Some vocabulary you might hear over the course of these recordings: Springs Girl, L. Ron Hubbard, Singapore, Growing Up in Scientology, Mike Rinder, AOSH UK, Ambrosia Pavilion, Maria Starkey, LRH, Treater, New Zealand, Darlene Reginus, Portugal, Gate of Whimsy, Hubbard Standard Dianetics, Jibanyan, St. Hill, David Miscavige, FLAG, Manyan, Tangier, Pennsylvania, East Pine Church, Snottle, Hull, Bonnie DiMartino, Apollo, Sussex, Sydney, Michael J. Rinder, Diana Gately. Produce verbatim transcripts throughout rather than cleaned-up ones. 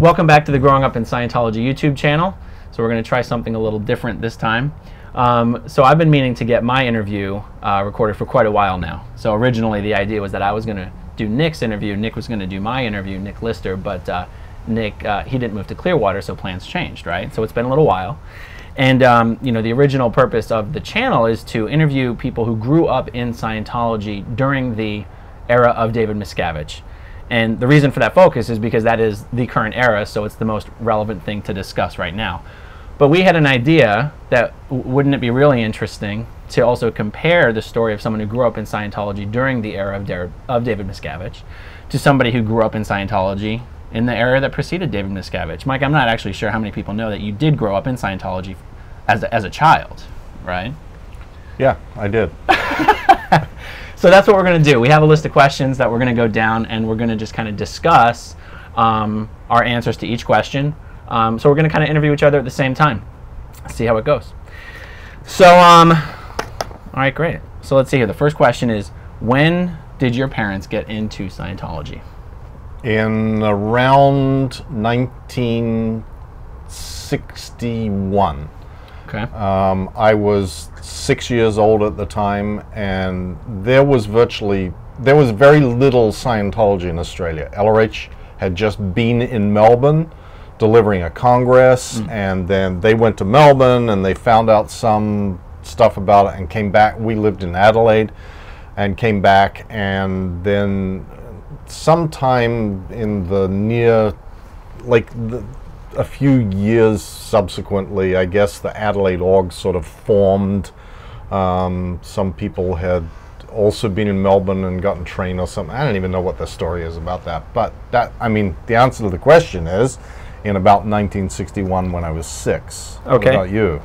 Welcome back to the Growing Up in Scientology YouTube channel. So we're going to try something a little different this time. Um, so I've been meaning to get my interview uh, recorded for quite a while now. So originally the idea was that I was going to do Nick's interview, Nick was going to do my interview, Nick Lister, but uh, Nick, uh, he didn't move to Clearwater, so plans changed, right? So it's been a little while. And um, you know, the original purpose of the channel is to interview people who grew up in Scientology during the era of David Miscavige. And the reason for that focus is because that is the current era, so it's the most relevant thing to discuss right now. But we had an idea that wouldn't it be really interesting to also compare the story of someone who grew up in Scientology during the era of, Der of David Miscavige to somebody who grew up in Scientology in the era that preceded David Miscavige. Mike, I'm not actually sure how many people know that you did grow up in Scientology as a, as a child, right? Yeah, I did. So that's what we're going to do. We have a list of questions that we're going to go down, and we're going to just kind of discuss um, our answers to each question. Um, so we're going to kind of interview each other at the same time, see how it goes. So, um, all right, great. So let's see here. The first question is, when did your parents get into Scientology? In around nineteen sixty-one. Okay. Um, I was six years old at the time, and there was virtually, there was very little Scientology in Australia. L R H had just been in Melbourne delivering a congress, mm. and then they went to Melbourne, and they found out some stuff about it and came back. We lived in Adelaide and came back, and then sometime in the near, like the, a few years subsequently, I guess the Adelaide Org sort of formed. Um, some people had also been in Melbourne and gotten trained or something. I don't even know what the story is about that. But that, I mean, the answer to the question is in about nineteen sixty-one when I was six. Okay. What about you?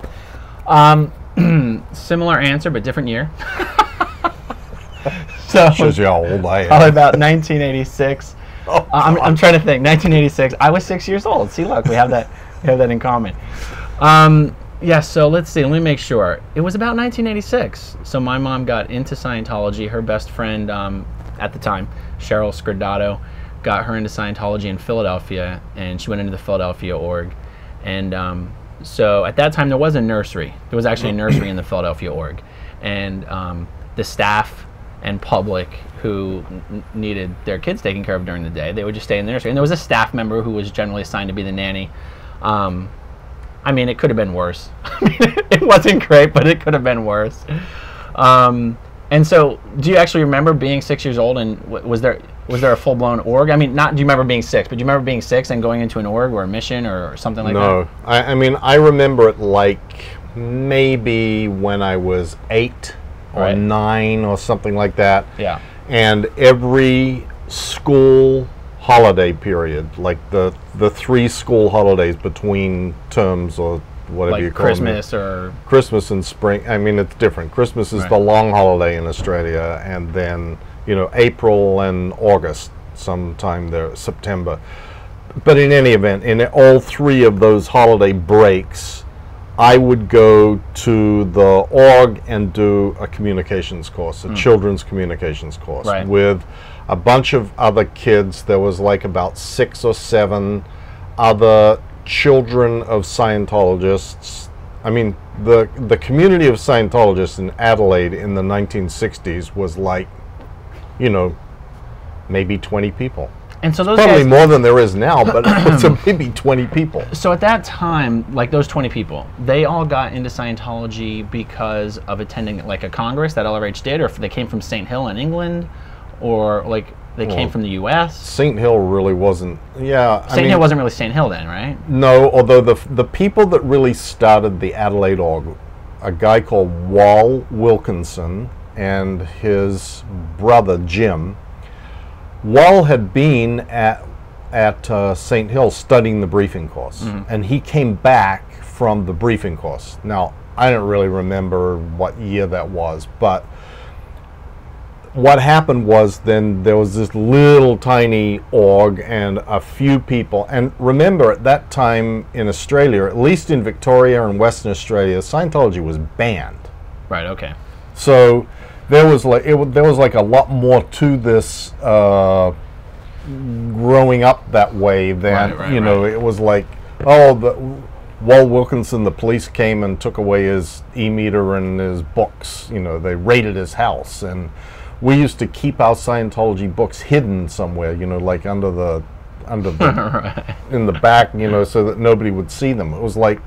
Um, similar answer, but different year. So, shows you how old I am. Probably about nineteen eighty-six. Oh, I'm, I'm trying to think. nineteen eighty-six. I was six years old. See, look, we have that. We have that in common. Um, yes. Yeah, so let's see. Let me make sure. It was about nineteen eighty-six. So my mom got into Scientology. Her best friend um, at the time, Cheryl Scradato, got her into Scientology in Philadelphia, and she went into the Philadelphia Org. And um, so at that time, there was a nursery. There was actually a nursery in the Philadelphia Org, and um, the staff and public who n needed their kids taken care of during the day, they would just stay in the nursery. And there was a staff member who was generally assigned to be the nanny. Um, I mean, it could have been worse. I mean, it wasn't great, but it could have been worse. Um, and so, do you actually remember being six years old? And w was there was there a full blown org? I mean, not do you remember being six, but do you remember being six and going into an org or a mission or, or something like no. that? No, I, I mean, I remember it like maybe when I was eight. Or right. nine or something like that. Yeah. And every school holiday period, like the the three school holidays between terms or whatever like you call Christmas them. or Christmas and spring. I mean, it's different. Christmas is right. the long holiday in Australia, and then you know April and August, sometime there September. But in any event, in all three of those holiday breaks, I would go to the org and do a communications course, a mm. children's communications course, right. with a bunch of other kids. There was like about six or seven other children of Scientologists. I mean, the, the community of Scientologists in Adelaide in the nineteen sixties was like, you know, maybe twenty people. And so those probably guys, more than there is now, but so maybe twenty people. So at that time, like those twenty people, they all got into Scientology because of attending like a congress that L R H did, or if they came from Saint Hill in England, or like they well, came from the U S. Saint Hill really wasn't, yeah. Saint I mean, Hill wasn't really Saint Hill then, right? No, although the the people that really started the Adelaide Org, a guy called Wal Wilkinson and his brother Jim. Wal had been at at uh, Saint Hill studying the briefing course, mm-hmm. and he came back from the briefing course. Now, I don't really remember what year that was, but what happened was then there was this little tiny org and a few people. And remember, at that time in Australia, at least in Victoria and Western Australia, Scientology was banned. Right, okay. So there was like it, there was like a lot more to this uh, growing up that way then, right, right, you know, right. It was like, oh, the Wal Wilkinson, the police came and took away his e-meter and his books, you know, they raided his house. And we used to keep our Scientology books hidden somewhere, you know, like under the, under the, right. in the back, you know, so that nobody would see them. It was like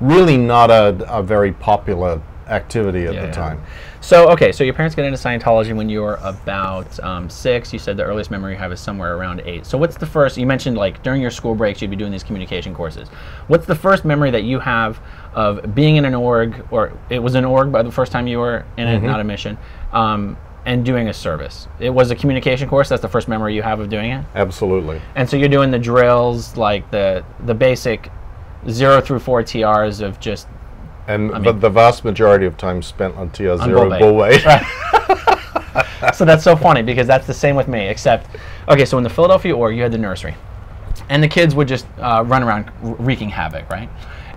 really not a, a very popular activity at yeah, the yeah. time. So, okay, so your parents got into Scientology when you were about um, six. You said the earliest memory you have is somewhere around eight. So what's the first, you mentioned like during your school breaks you'd be doing these communication courses. What's the first memory that you have of being in an org, or it was an org by the first time you were in it, mm-hmm. not a mission, um, and doing a service? It was a communication course, that's the first memory you have of doing it? Absolutely. And so you're doing the drills, like the, the basic zero through four T Rs of just... And I mean, but the vast majority of time spent on T R zero bull weight. Right. So that's so funny because that's the same with me. Except, okay, so in the Philadelphia Org, you had the nursery, and the kids would just uh, run around wreaking havoc, right?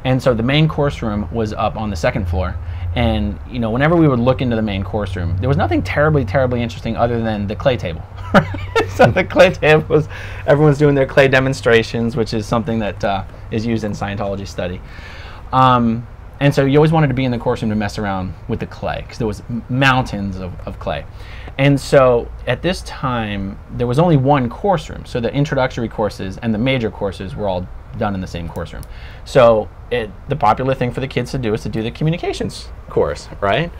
And so the main course room was up on the second floor, and you know, whenever we would look into the main course room, there was nothing terribly, terribly interesting other than the clay table. So the clay table was everyone's doing their clay demonstrations, which is something that uh, is used in Scientology study. Um, And so you always wanted to be in the course room to mess around with the clay, because there was mountains of, of clay. And so at this time, there was only one course room. So the introductory courses and the major courses were all done in the same course room. So it, the popular thing for the kids to do is to do the communications course, right?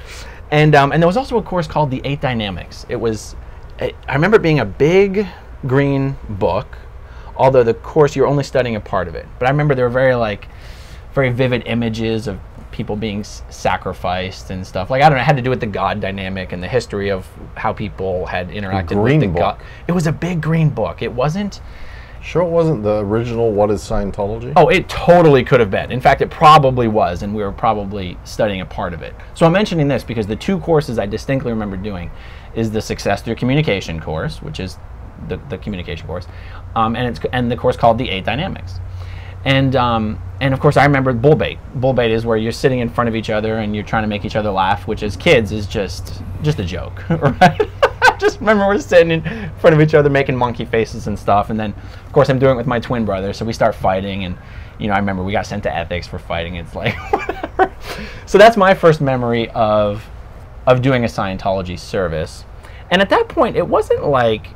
And, um, and there was also a course called The Eight Dynamics. It was, I remember it being a big green book, although the course, you're only studying a part of it. But I remember there were very like, very vivid images of people being s sacrificed and stuff. Like, I don't know, it had to do with the God dynamic and the history of how people had interacted with the God. It was a big green book. It wasn't... Sure it wasn't the original What is Scientology? Oh, it totally could have been. In fact, it probably was, and we were probably studying a part of it. So I'm mentioning this because the two courses I distinctly remember doing is the Success Through Communication course, which is the, the communication course, um, and, it's, and the course called The Eight Dynamics. And, um, and of course I remember bull bait. Bull bait is where you're sitting in front of each other and you're trying to make each other laugh, which as kids is just just a joke, right? I just remember we're sitting in front of each other making monkey faces and stuff, and then of course I'm doing it with my twin brother, so we start fighting, and you know, I remember we got sent to ethics for fighting. It's like whatever. So that's my first memory of, of doing a Scientology service. And at that point it wasn't like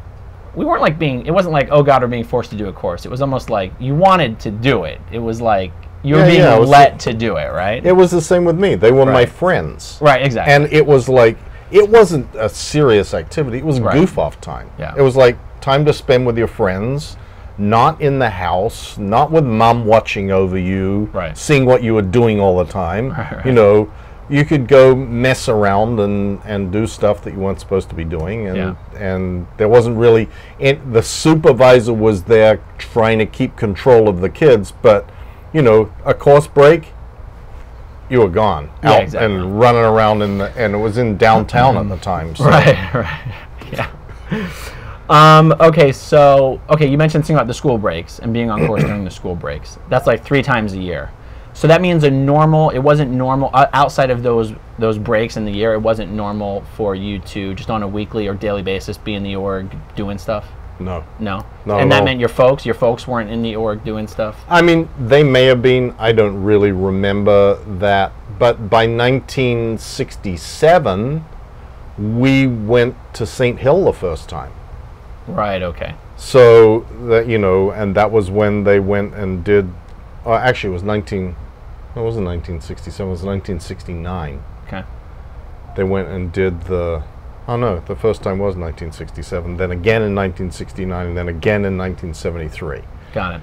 we weren't like being, it wasn't like, oh God, we're being forced to do a course. It was almost like you wanted to do it. It was like you were yeah, being yeah, let the, to do it, right? It was the same with me. They were right. my friends. Right, exactly. And it was like, it wasn't a serious activity. It was right. goof off time. Yeah. It was like time to spend with your friends, not in the house, not with mom watching over you, right. seeing what you were doing all the time. Right, right. You know, you could go mess around and, and do stuff that you weren't supposed to be doing, and yeah. and there wasn't really, it, the supervisor was there trying to keep control of the kids, but you know, a course break, you were gone yeah, out exactly. and running around in the, and it was in downtown at the time. So. Right, right, yeah. Um, okay, so, okay, you mentioned something about the school breaks and being on course during the school breaks. That's like three times a year. So that means a normal, it wasn't normal, uh, outside of those those breaks in the year, it wasn't normal for you to just on a weekly or daily basis be in the org doing stuff? No. No? No. And that no. meant your folks, your folks weren't in the org doing stuff? I mean, they may have been, I don't really remember that, but by nineteen sixty-seven, we went to Saint Hill the first time. Right, okay. So, that, you know, and that was when they went and did... Uh, actually, it was nineteen. It wasn't nineteen sixty-seven. It was nineteen sixty-nine. Okay. They went and did the. Oh no! The first time was nineteen sixty-seven. Then again in nineteen sixty-nine, and then again in nineteen seventy-three. Got it.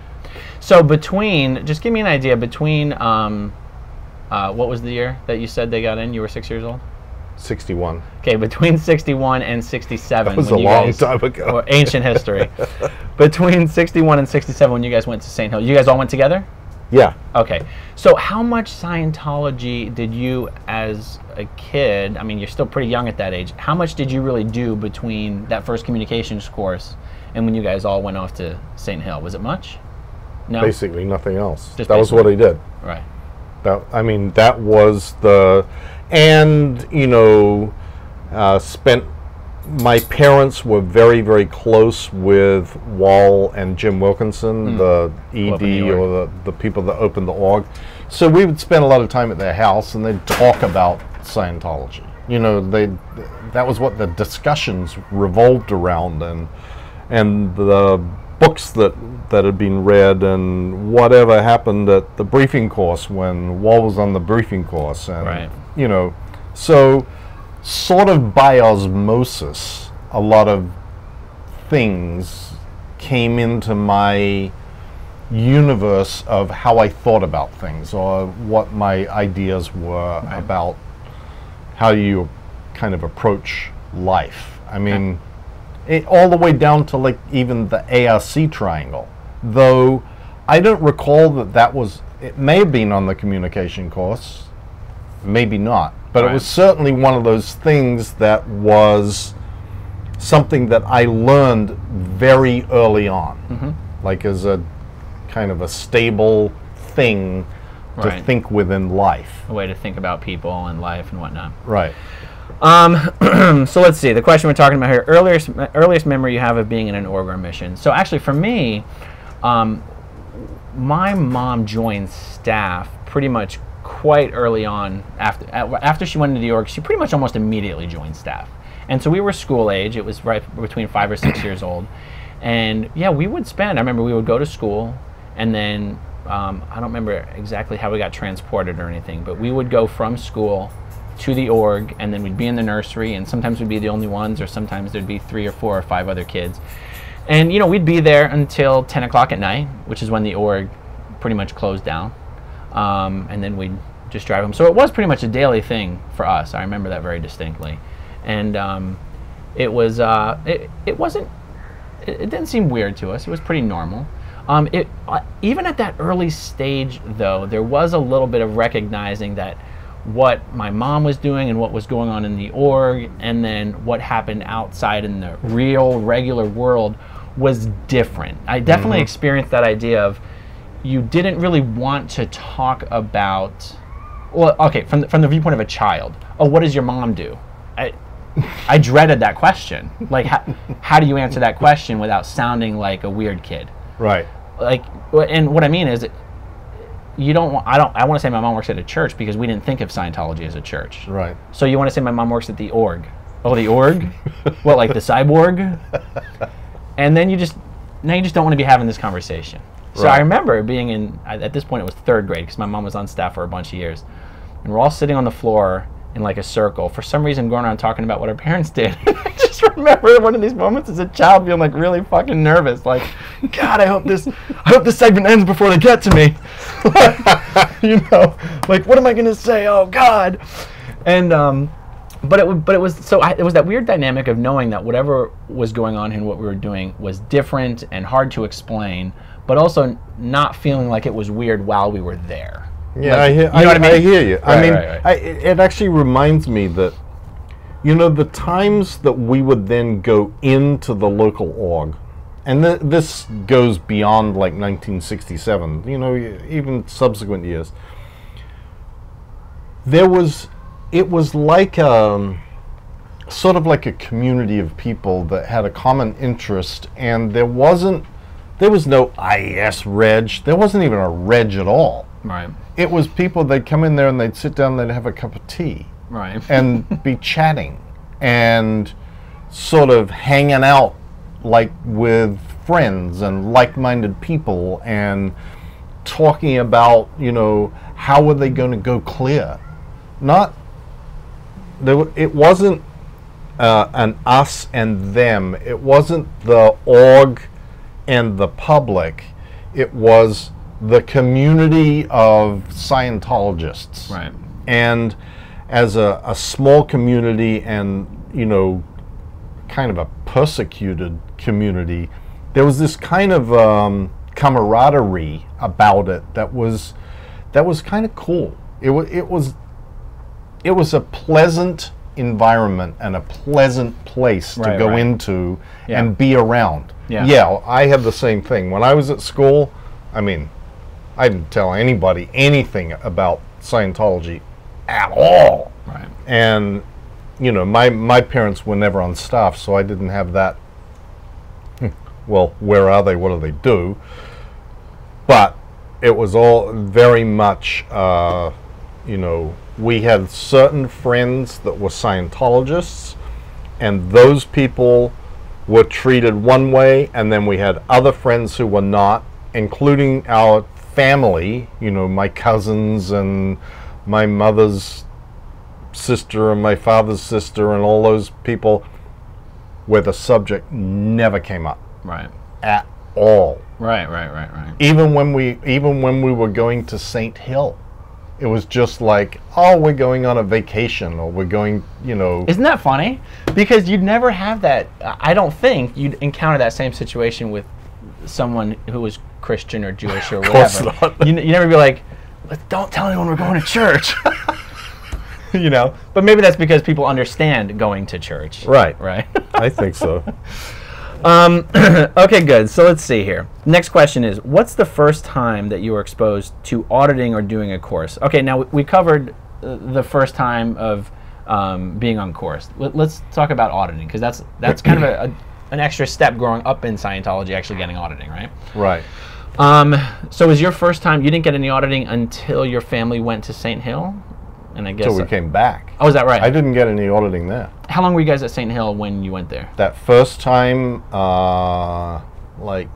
So between, just give me an idea between. Um, uh, what was the year that you said they got in? You were six years old. sixty-one. Okay, between sixty-one and sixty-seven. That was when a you long guys, time ago. Or ancient history. Between sixty-one and sixty-seven, when you guys went to Saint Hill, you guys all went together. Yeah. Okay. So how much Scientology did you as a kid, I mean, you're still pretty young at that age, how much did you really do between that first communications course and when you guys all went off to Saint Hill? Was it much? No? Basically nothing else. Just that basically. was what I did. Right. That, I mean, that was the, and, you know, uh, spent my parents were very, very close with Wal and Jim Wilkinson, mm. the E D or the, the people that opened the org. So we would spend a lot of time at their house, and they'd talk about Scientology. You know, they that was what the discussions revolved around, and and the books that that had been read, and whatever happened at the briefing course when Wal was on the briefing course, and right. you know, so. Sort of by osmosis, a lot of things came into my universe of how I thought about things, or what my ideas were right. about how you kind of approach life. I mean, it, all the way down to like even the A R C triangle, though I don't recall that that was, it may have been on the communication course, maybe not. But right. it was certainly one of those things that was something that I learned very early on, mm-hmm. like as a kind of a stable thing right. to think within life. A way to think about people and life and whatnot. Right. Um, so let's see, the question we're talking about here, earliest, earliest memory you have of being in an org or mission. So actually for me, um, my mom joined staff pretty much quite early on. After after she went into the org, she pretty much almost immediately joined staff. And so we were school age. It was right between five or six years old. And yeah, we would spend, I remember we would go to school, and then um, I don't remember exactly how we got transported or anything, but we would go from school to the org, and then we'd be in the nursery, and sometimes we'd be the only ones, or sometimes there'd be three or four or five other kids. And you know, we'd be there until ten o'clock at night, which is when the org pretty much closed down. Um, and then we'd just drive home. So it was pretty much a daily thing for us. I remember that very distinctly. And um, it was, uh, it, it wasn't, it, it didn't seem weird to us. It was pretty normal. Um, it, uh, even at that early stage, though, there was a little bit of recognizing that what my mom was doing and what was going on in the org, and then what happened outside in the real, regular world was different. I definitely mm-hmm. experienced that idea of, you didn't really want to talk about, well, okay, from the, from the viewpoint of a child. Oh, what does your mom do? I, I dreaded that question. Like, how, how do you answer that question without sounding like a weird kid? Right. Like, and what I mean is, you don't. Want, I don't. I want to say my mom works at a church because we didn't think of Scientology as a church. Right. So you want to say my mom works at the org? Oh, the org? What, like the cyborg? And then you just now you just don't want to be having this conversation. So right. I remember being in, at this point it was third grade, because my mom was on staff for a bunch of years. And we're all sitting on the floor in like a circle, for some reason going around talking about what our parents did. I just remember one of these moments as a child being like really fucking nervous, like, God, I hope this, I hope this segment ends before they get to me. You know, like, what am I going to say? Oh, God. And, um, but it, but it was, so I, it was that weird dynamic of knowing that whatever was going on and what we were doing was different and hard to explain, but also not feeling like it was weird while we were there. Yeah, like, I, hear, you know I, what I, mean? I hear you. Right, I mean, right, right. I, it actually reminds me that, you know, the times that we would then go into the local org, and th this goes beyond like nineteen sixty-seven, you know, even subsequent years, there was, it was like a, sort of like a community of people that had a common interest, and there wasn't, there was no I E S reg. There wasn't even a reg at all. Right. It was people, they'd come in there and they'd sit down and they'd have a cup of tea. Right. And be chatting and sort of hanging out like with friends and like-minded people and talking about, you know, how are they going to go clear? Not, there, it wasn't uh, an us and them. It wasn't the org and the public, it was the community of Scientologists. Right. And as a, a small community and, you know, kind of a persecuted community, there was this kind of um, camaraderie about it that was that was kind of cool. It was it was it was a pleasant environment and a pleasant place right, to go right. into yeah. and be around. Yeah. yeah, I had the same thing. When I was at school, I mean, I didn't tell anybody anything about Scientology at all. Right. And you know, my, my parents were never on staff, so I didn't have that, well, where are they, what do they do? But it was all very much, uh, you know, we had certain friends that were Scientologists, and those people were treated one way, and then we had other friends who were not, including our family, you know, my cousins and my mother's sister and my father's sister and all those people, where the subject never came up. Right. At all. Right, right, right, right. Even when we even when we were going to Saint Hill, it was just like, oh, we're going on a vacation, or we're going, you know. Isn't that funny? Because you'd never have that. I don't think you'd encounter that same situation with someone who was Christian or Jewish or whatever. Of course not. You, you never be like, don't tell anyone we're going to church. You know, but maybe that's because people understand going to church. Right. Right. I think so. Um, okay, good. So let's see here. Next question is, what's the first time that you were exposed to auditing or doing a course? Okay, now we covered uh, the first time of um, being on course. Let's talk about auditing, because that's that's kind of a, a, an extra step growing up in Scientology, actually getting auditing, right? Right. Um, so was your first time, you didn't get any auditing until your family went to Saint Hill? And I guess so we uh, came back. Oh, is that right? I didn't get any auditing there. How long were you guys at Saint Hill when you went there? That first time, uh, like,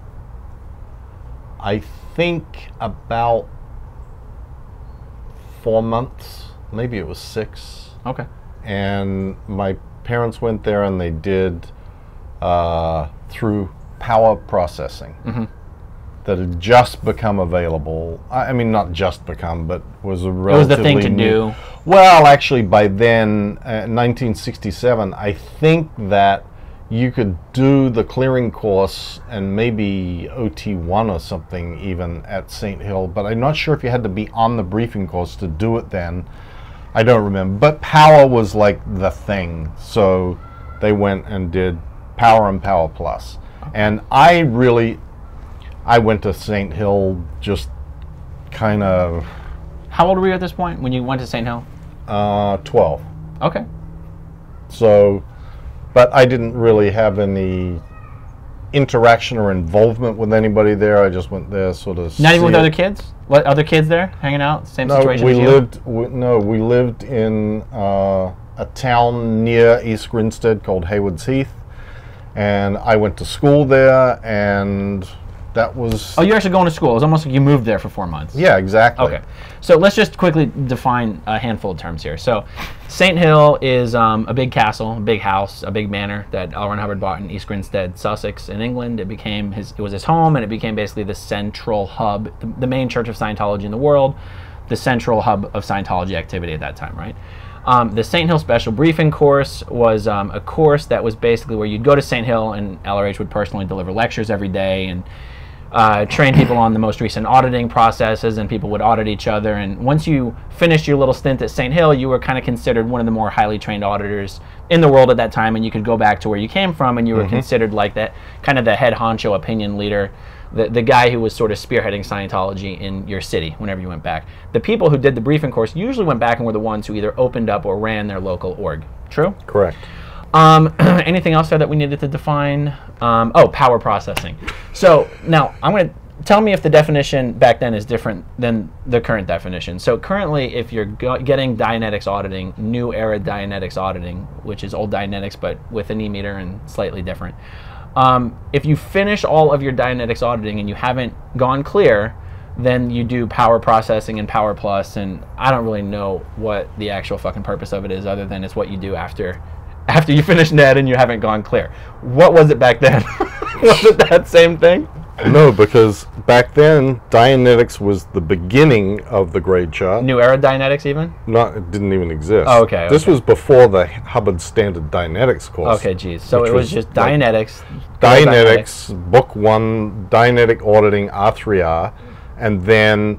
I think about four months. Maybe it was six. Okay. And my parents went there and they did uh, through power processing. Mm-hmm. That had just become available. I mean, not just become, but was a relatively. It was the thing to new, do. Well, actually, by then, uh, nineteen sixty-seven, I think that you could do the clearing course and maybe O T one or something even at Saint Hill, but I'm not sure if you had to be on the briefing course to do it then. I don't remember. But power was like the thing. So they went and did power and power plus. And I really. I went to Saint Hill just kind of... How old were you at this point when you went to Saint Hill? Uh, twelve. Okay. So, but I didn't really have any interaction or involvement with anybody there. I just went there sort of... Not even with it. Other kids? What, other kids there hanging out? Same no, situation we as you? Lived, we, no, we lived in uh, a town near East Grinstead called Haywood's Heath. And I went to school there and... That was... Oh, you're actually going to school. It was almost like you moved there for four months. Yeah, exactly. Okay. So let's just quickly define a handful of terms here. So Saint Hill is um, a big castle, a big house, a big manor that L. Ron Hubbard bought in East Grinstead, Sussex in England. It became his, it was his home, and it became basically the central hub, the, the main church of Scientology in the world, the central hub of Scientology activity at that time, right? Um, the Saint Hill Special Briefing Course was um, a course that was basically where you'd go to Saint Hill and L R H would personally deliver lectures every day and Uh, train people on the most recent auditing processes, and people would audit each other. And once you finished your little stint at Saint Hill, you were kind of considered one of the more highly trained auditors in the world at that time, and you could go back to where you came from, and you were mm-hmm. considered like that, kind of the head honcho opinion leader, the, the guy who was sort of spearheading Scientology in your city whenever you went back. The people who did the briefing course usually went back and were the ones who either opened up or ran their local org. True? Correct. Um, anything else there that we needed to define? Um, oh, power processing. So now I'm going to tell me if the definition back then is different than the current definition. So currently, if you're go getting Dianetics auditing, new era Dianetics auditing, which is old Dianetics but with an E meter and slightly different. Um, if you finish all of your Dianetics auditing and you haven't gone clear, then you do power processing and power plus, and I don't really know what the actual fucking purpose of it is, other than it's what you do after. After you finish N E D and you haven't gone clear. What was it back then? Was it that same thing? No, because back then, Dianetics was the beginning of the grade chart. New era Dianetics even? Not, it didn't even exist. Oh, okay. This okay. was before the Hubbard Standard Dianetics course. Okay, geez. So it was just Dianetics. Like Dianetics, Dianetics, book one, Dianetic auditing R three R, and then...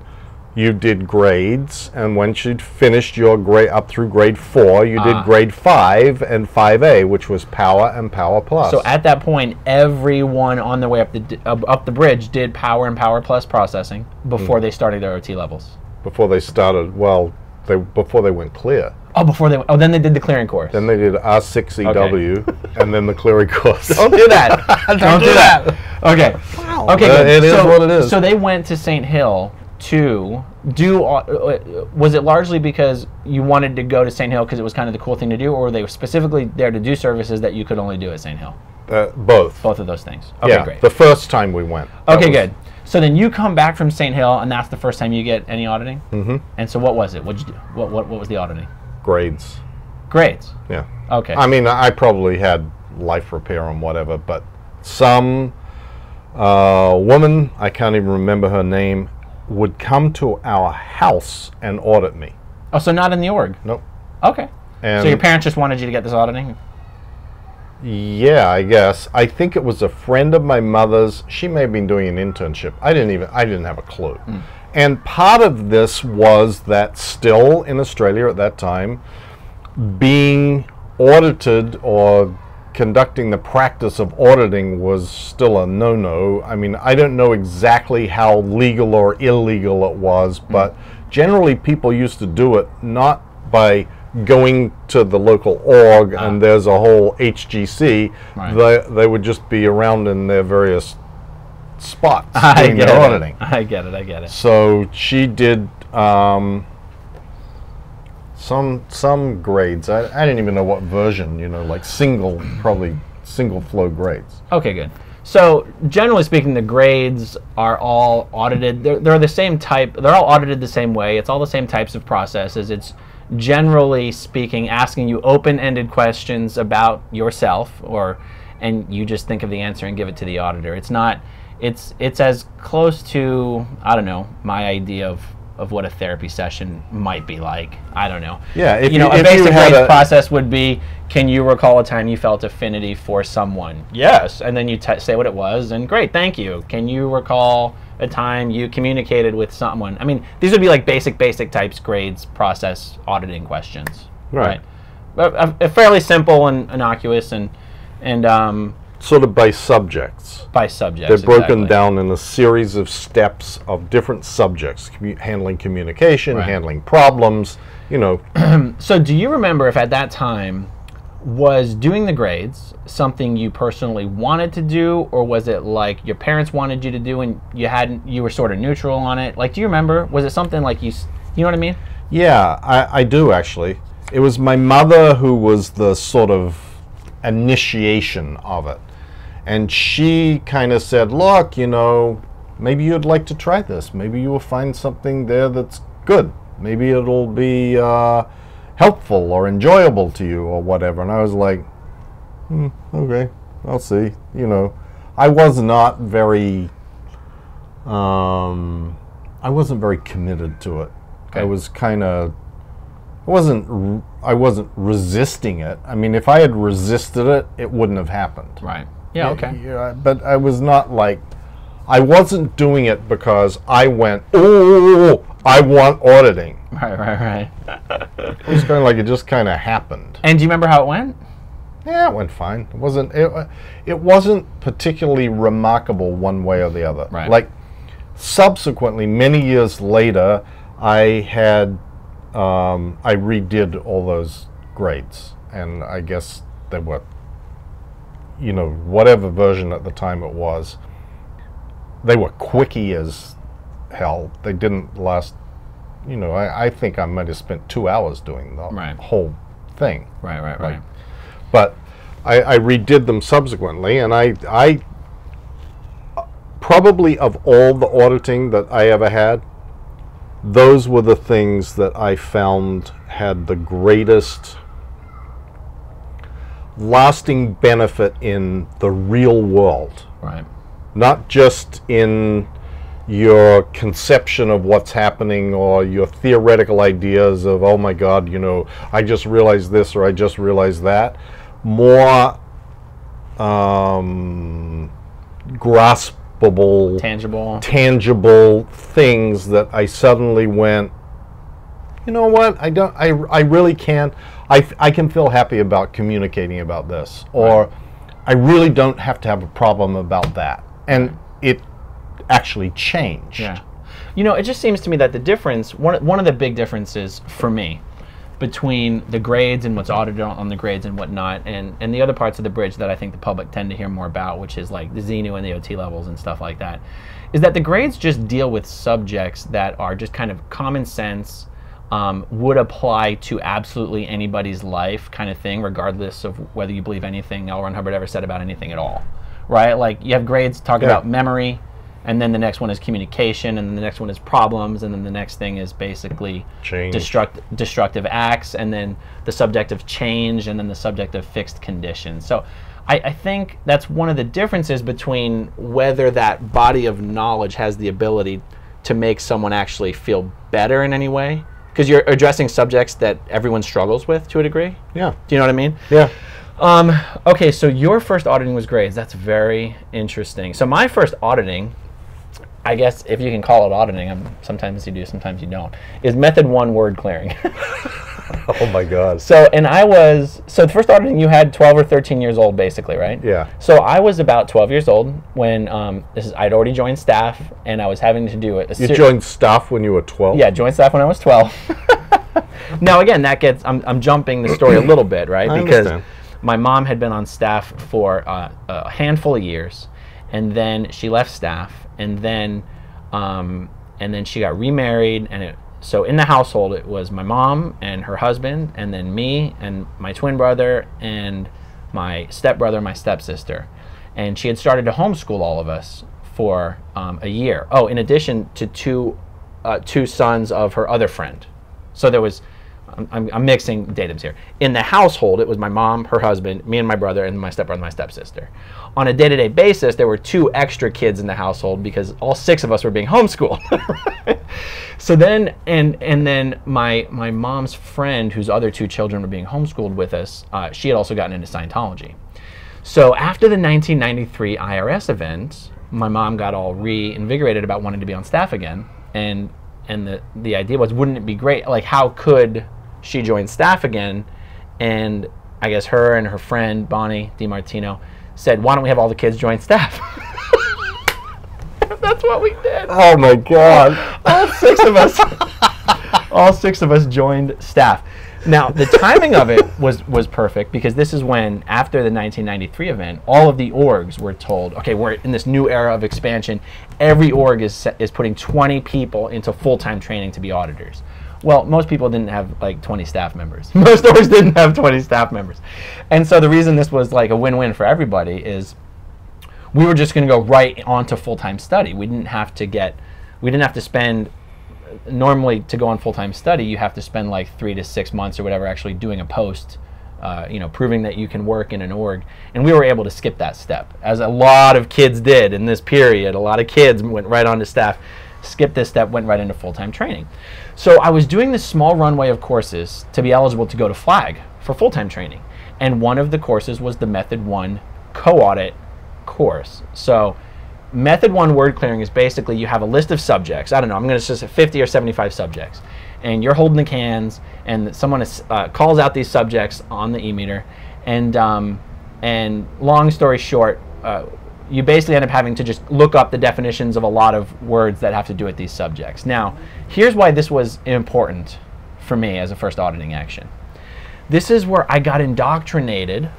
You did grades, and once you'd finished your grade up through grade four, you did uh, grade five and five A, which was power and power plus. So at that point, everyone on their way up the uh, up the bridge did power and power plus processing before mm. they started their O T levels. Before they started, well, They before they went clear. Oh, before they went. Oh, then they did the clearing course. Then they did R six E W, okay. And then the clearing course. Don't do that. Don't, Don't do that. that. Okay. Wow. Okay. Uh, it so, is what it is. So they went to Saint Hill to do. Uh, was it largely because you wanted to go to Saint Hill because it was kind of the cool thing to do, or were they specifically there to do services that you could only do at Saint Hill? Uh, both. Both of those things. Okay, yeah, great. The first time we went. Okay, good. So then you come back from Saint Hill, and that's the first time you get any auditing? Mm-hmm. And so what was it? What'd you do? What, what, what was the auditing? Grades. Grades? Yeah. Okay. I mean, I probably had life repair and whatever, but some uh, woman, I can't even remember her name, would come to our house and audit me. Oh, so not in the org? Nope. Okay. And so your parents just wanted you to get this auditing? Yeah, I guess. I think it was a friend of my mother's. She may have been doing an internship. I didn't even, I didn't have a clue. Mm. And part of this was that still in Australia at that time, being audited or conducting the practice of auditing was still a no-no. I mean, I don't know exactly how legal or illegal it was, mm. but generally people used to do it not by going to the local org, ah. and there's a whole H G C, right. they, they would just be around in their various spots I doing get their it. auditing. I get it, I get it. So she did um, some some grades. I, I didn't even know what version, you know, like single, probably single flow grades. Okay, good. So generally speaking, the grades are all audited. They're, they're the same type. They're all audited the same way. It's all the same types of processes. It's generally speaking asking you open-ended questions about yourself, or and you just think of the answer and give it to the auditor. It's not it's it's as close to, I don't know, my idea of of what a therapy session might be like. I don't know. Yeah, if you know, you, a basic grades process would be, can you recall a time you felt affinity for someone? Yes. And then you t say what it was, and great, thank you. Can you recall a time you communicated with someone? I mean, these would be like basic, basic types, grades, process, auditing questions. Right. But right? uh, uh, fairly simple and innocuous and... and um, sort of by subjects. By subjects, They're broken exactly. down in a series of steps of different subjects, commu handling communication, right. handling problems, you know. So do you remember if at that time was doing the grades something you personally wanted to do, or was it like your parents wanted you to do and you hadn't, you were sort of neutral on it? Like, do you remember? Was it something like you, you know what I mean? Yeah, I, I do actually. It was my mother who was the sort of initiation of it. And she kind of said, look, you know, maybe you'd like to try this. Maybe you will find something there that's good. Maybe it'll be, uh, helpful or enjoyable to you or whatever. And I was like, hmm, okay, I'll see. You know, I was not very, um, I wasn't very committed to it. Okay. I was kind of, I wasn't, I wasn't resisting it. I mean, if I had resisted it, it wouldn't have happened. Right. Yeah, okay. Yeah, but I was not like, I wasn't doing it because I went, oh, I want auditing. Right, right, right. It was kind of like it just kind of happened. And do you remember how it went? Yeah, it went fine. It wasn't, it, it wasn't particularly remarkable one way or the other. Right. Like, subsequently, many years later, I had, um, I redid all those grades. And I guess they were, you know, whatever version at the time it was, they were quickie as hell. They didn't last, you know, I, I think I might have spent two hours doing the right. whole thing. Right, right, right. Like, but I, I redid them subsequently, and I, I probably of all the auditing that I ever had, those were the things that I found had the greatest lasting benefit in the real world. Right. Not just in your conception of what's happening or your theoretical ideas of, oh my God, you know, I just realized this or I just realized that. More um, graspable, tangible. tangible things that I suddenly went, you know what, I don't, I, I really can't, I, I can feel happy about communicating about this, or right. I really don't have to have a problem about that. And it actually changed. Yeah. You know, it just seems to me that the difference, one, one of the big differences for me between the grades and what's audited on the grades and whatnot, and, and the other parts of the bridge that I think the public tend to hear more about, which is like the Xenu and the O T levels and stuff like that, is that the grades just deal with subjects that are just kind of common sense, um, would apply to absolutely anybody's life kind of thing, regardless of whether you believe anything L. Ron Hubbard ever said about anything at all, right? Like you have grades talk yeah. about memory, and then the next one is communication, and then the next one is problems, and then the next thing is basically destruct, destructive acts, and then the subject of change, and then the subject of fixed conditions. So I, I think that's one of the differences between whether that body of knowledge has the ability to make someone actually feel better in any way, because you're addressing subjects that everyone struggles with to a degree. Yeah. Do you know what I mean? Yeah. Um, okay, so your first auditing was grades. That's very interesting. So my first auditing, I guess if you can call it auditing, I'm, sometimes you do, sometimes you don't, is method one word clearing. Oh my God. So, and I was, so the first auditing you had twelve or thirteen years old basically, right? Yeah. So I was about twelve years old when, um, this is, I'd already joined staff and I was having to do it. You joined staff when you were twelve? Yeah, joined staff when I was twelve. Now again, that gets, I'm, I'm jumping the story a little bit, right? I because understand. My mom had been on staff for uh, a handful of years, and then she left staff. And then, um, and then she got remarried, and it, so in the household it was my mom and her husband, and then me and my twin brother and my stepbrother and my stepsister. And she had started to homeschool all of us for um, a year. Oh, in addition to two, uh, two sons of her other friend. So there was, I'm, I'm mixing datums here. In the household, it was my mom, her husband, me and my brother, and my stepbrother and my stepsister. On a day-to-day basis, there were two extra kids in the household because all six of us were being homeschooled. Right? So then, and and then my my mom's friend, whose other two children were being homeschooled with us, uh, she had also gotten into Scientology. So after the nineteen ninety-three I R S event, my mom got all reinvigorated about wanting to be on staff again, and and the the idea was, wouldn't it be great? Like, how could she joined staff again, and I guess her and her friend, Bonnie DiMartino, said, why don't we have all the kids join staff? That's what we did. Oh my God. All six of us, all six of us joined staff. Now, the timing of it was, was perfect, because this is when, after the nineteen ninety-three event, all of the orgs were told, okay, we're in this new era of expansion. Every org is, is putting twenty people into full-time training to be auditors. Well, most people didn't have like twenty staff members. Most orgs didn't have twenty staff members. And so the reason this was like a win-win for everybody is we were just gonna go right onto full-time study. We didn't have to get, we didn't have to spend, normally to go on full-time study, you have to spend like three to six months or whatever actually doing a post, uh, you know, proving that you can work in an org. And we were able to skip that step, as a lot of kids did in this period. A lot of kids went right onto staff, skipped this step, went right into full-time training. So I was doing this small runway of courses to be eligible to go to FLAG for full-time training. And one of the courses was the Method one co-audit course. So Method one word clearing is basically you have a list of subjects. I don't know, I'm going to just say fifty or seventy-five subjects. And you're holding the cans, and someone is, uh, calls out these subjects on the e-meter. And, um, and long story short, uh, you basically end up having to just look up the definitions of a lot of words that have to do with these subjects. Now, here's why this was important for me as a first auditing action. This is where I got indoctrinated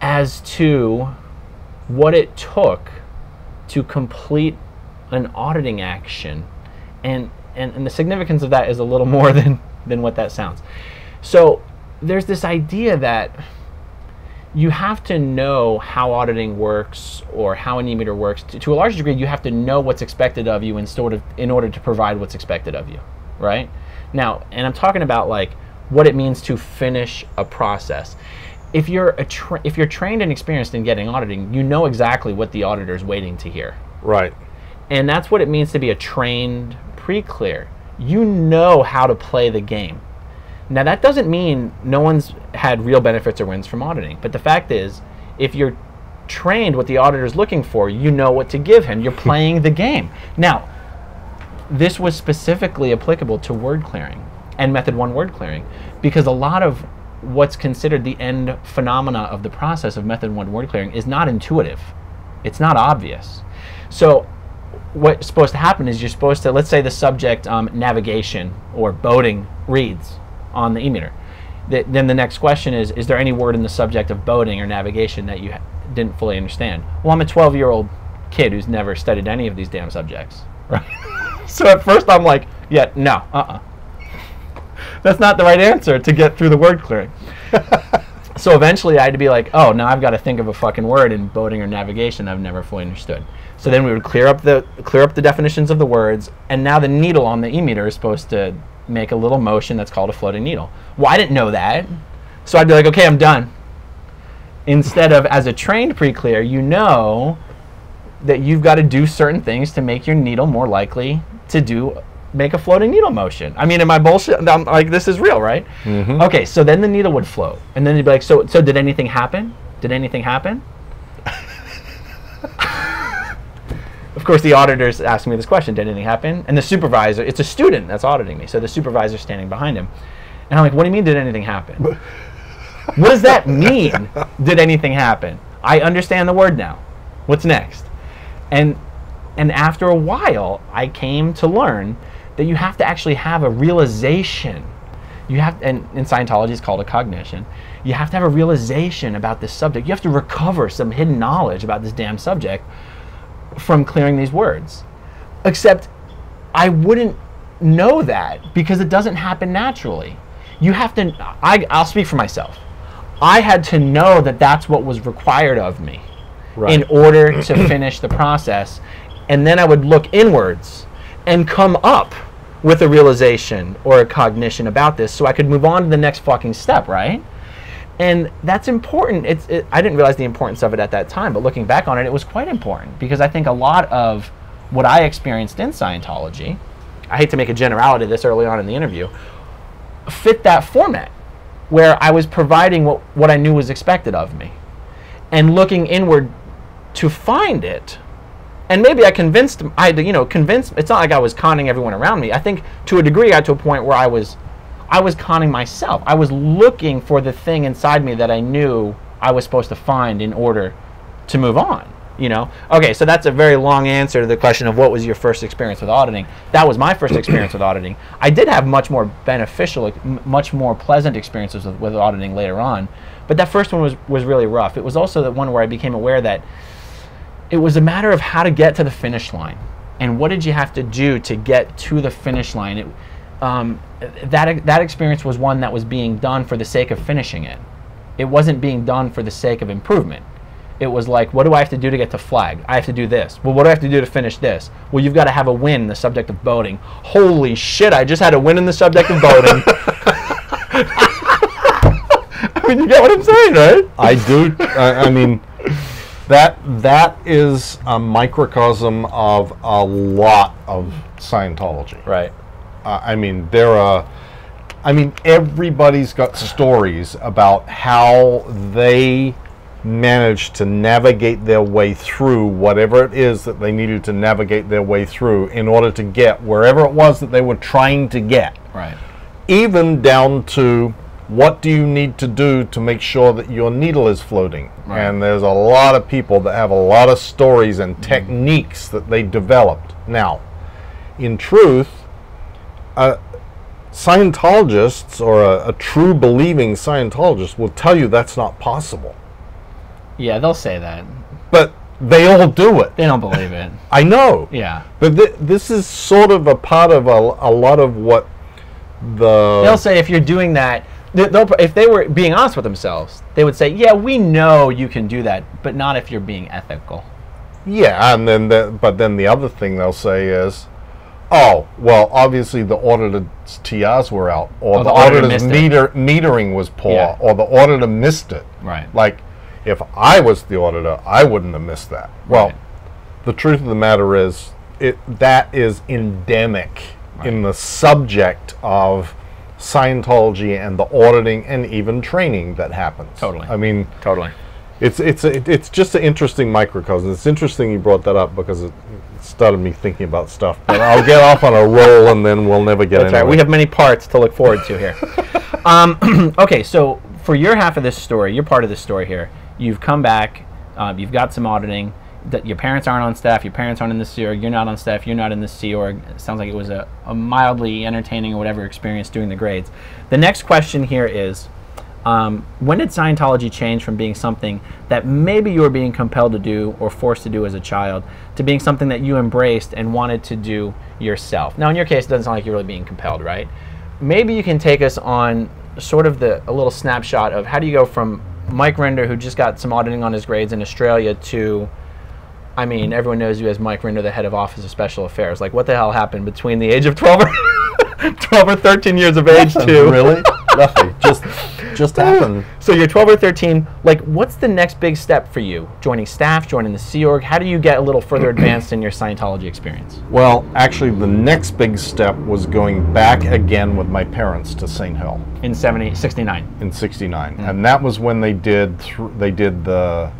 as to what it took to complete an auditing action. And, and, and the significance of that is a little more than, than what that sounds. So there's this idea that you have to know how auditing works or how an e-meter works. To, to a large degree, you have to know what's expected of you in, sort of, in order to provide what's expected of you, right? Now, and I'm talking about like what it means to finish a process. If you're, a tra if you're trained and experienced in getting auditing, you know exactly what the auditor's waiting to hear. Right. And that's what it means to be a trained pre-clear. You know how to play the game. Now, that doesn't mean no one's had real benefits or wins from auditing, but the fact is, if you're trained what the auditor's looking for, you know what to give him. You're playing the game. Now, this was specifically applicable to word clearing and method one word clearing, because a lot of what's considered the end phenomena of the process of method one word clearing is not intuitive. It's not obvious. So what's supposed to happen is you're supposed to, let's say the subject um, navigation or boating reads on the e-meter. Th then the next question is, is there any word in the subject of boating or navigation that you ha didn't fully understand? Well, I'm a twelve-year-old kid who's never studied any of these damn subjects, right? So at first I'm like, yeah, no, uh-uh. That's not the right answer to get through the word clearing. So eventually I had to be like, oh, now I've got to think of a fucking word in boating or navigation I've never fully understood. So then we would clear up the clear up the definitions of the words, and now the needle on the e-meter is supposed to make a little motion that's called a floating needle. Well, I didn't know that. So I'd be like, okay, I'm done. Instead of, as a trained pre-clear, you know that you've got to do certain things to make your needle more likely to do make a floating needle motion. I mean, am I bullshit? I'm like, this is real, right? Mm-hmm. Okay, so then the needle would float. And then you'd be like, so, so did anything happen? Did anything happen? Of course, the auditors asked me this question, did anything happen? And the supervisor, it's a student that's auditing me, so the supervisor's standing behind him. And I'm like, what do you mean, did anything happen? What does that mean, did anything happen? I understand the word now. What's next? And, and after a while, I came to learn that you have to actually have a realization. You have, and in Scientology it's called a cognition, you have to have a realization about this subject. You have to recover some hidden knowledge about this damn subject from clearing these words. Except I wouldn't know that because it doesn't happen naturally. You have to, I, I'll speak for myself. I had to know that that's what was required of me, right, in order to finish the process. And then I would look inwards and come up with a realization or a cognition about this so I could move on to the next fucking step, right? And that's important. It's, it, I didn't realize the importance of it at that time, but looking back on it, it was quite important because I think a lot of what I experienced in Scientology, I hate to make a generality of this early on in the interview, fit that format where I was providing what, what I knew was expected of me and looking inward to find it. And maybe I convinced, I had to, you know, convince, it's not like I was conning everyone around me. I think to a degree I got to a point where I was, I was conning myself. I was looking for the thing inside me that I knew I was supposed to find in order to move on, you know? Okay, so that's a very long answer to the question of what was your first experience with auditing. That was my first experience with auditing. I did have much more beneficial, much more pleasant experiences with, with auditing later on, but that first one was, was really rough. It was also the one where I became aware that it was a matter of how to get to the finish line and what did you have to do to get to the finish line. It, um, that, that experience was one that was being done for the sake of finishing it. It wasn't being done for the sake of improvement. It was like, what do I have to do to get to flag? I have to do this. Well, what do I have to do to finish this? Well, you've got to have a win in the subject of boating. Holy shit, I just had a win in the subject of boating. I mean, you get what I'm saying, right? I do. I, I mean... That that is a microcosm of a lot of Scientology. Right. Uh, I mean, there are. I mean, everybody's got stories about how they managed to navigate their way through whatever it is that they needed to navigate their way through in order to get wherever it was that they were trying to get. Right. Even down to, what do you need to do to make sure that your needle is floating? Right. And there's a lot of people that have a lot of stories and techniques that they developed. Now, in truth, uh, Scientologists or a, a true believing Scientologist will tell you that's not possible. Yeah, they'll say that. But they all do it. They don't believe it. I know. Yeah. But th this is sort of a part of a, a lot of what the... They'll say if you're doing that... They'll, if they were being honest with themselves, they would say, yeah, we know you can do that, but not if you're being ethical. Yeah, and then the, but then the other thing they'll say is, oh, well, obviously the auditor's T Rs were out, or oh, the, the auditor auditor's meter, metering was poor, yeah, or the auditor missed it. Right. Like, if I was the auditor, I wouldn't have missed that. Well, right, the truth of the matter is, it, that is endemic, right, in the subject of Scientology and the auditing and even training that happens. Totally. I mean, totally. It's it's a, it's just an interesting microcosm. It's interesting you brought that up because it started me thinking about stuff. But I'll get off on a roll and then we'll never get. That's anywhere. Right. We have many parts to look forward to here. um, okay, so for your half of this story, your part of this story here, you've come back, um, you've got some auditing. that your parents aren't on staff, your parents aren't in the Sea Org, you're not on staff, you're not in the Sea Org. It sounds like it was a, a mildly entertaining or whatever experience doing the grades. The next question here is, um, when did Scientology change from being something that maybe you were being compelled to do or forced to do as a child to being something that you embraced and wanted to do yourself? Now in your case, it doesn't sound like you're really being compelled, right? Maybe you can take us on sort of the, a little snapshot of how do you go from Mike Rinder, who just got some auditing on his grades in Australia, to, I mean, everyone knows you as Mike Rinder, the head of Office of Special Affairs. Like, what the hell happened between the age of twelve or, twelve or thirteen years of age Nothing, to... Really? Nothing. Just, just happened. So you're twelve or thirteen. Like, what's the next big step for you? Joining staff, joining the Sea Org? How do you get a little further advanced in your Scientology experience? Well, actually, the next big step was going back again with my parents to Saint Hill. In seventy, sixty-nine. In sixty-nine. Mm. And that was when they did, th they did the...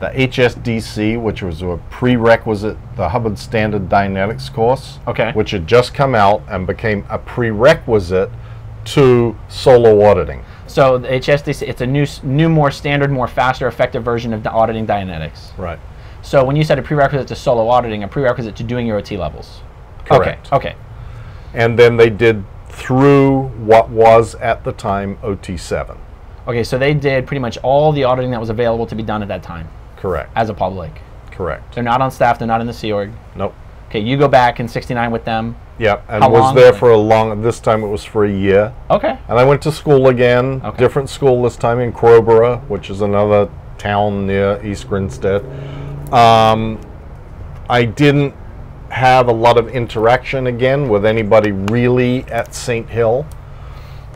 the H S D C, which was a prerequisite, the Hubbard Standard Dianetics course, okay, which had just come out and became a prerequisite to solo auditing. So the H S D C, it's a new, new, more standard, more faster, effective version of the auditing Dianetics. Right. So when you said a prerequisite to solo auditing, a prerequisite to doing your O T levels. Correct. Okay. Okay. And then they did through what was at the time O T seven. Okay, so they did pretty much all the auditing that was available to be done at that time. Correct. As a public. Correct. They're not on staff. They're not in the Sea Org. Nope. Okay, you go back in sixty-nine with them. Yeah, and How was long? there for a long. This time it was for a year. Okay. And I went to school again. Okay. Different school this time in Crowborough, which is another town near East Grinstead. Um, I didn't have a lot of interaction again with anybody really at Saint Hill.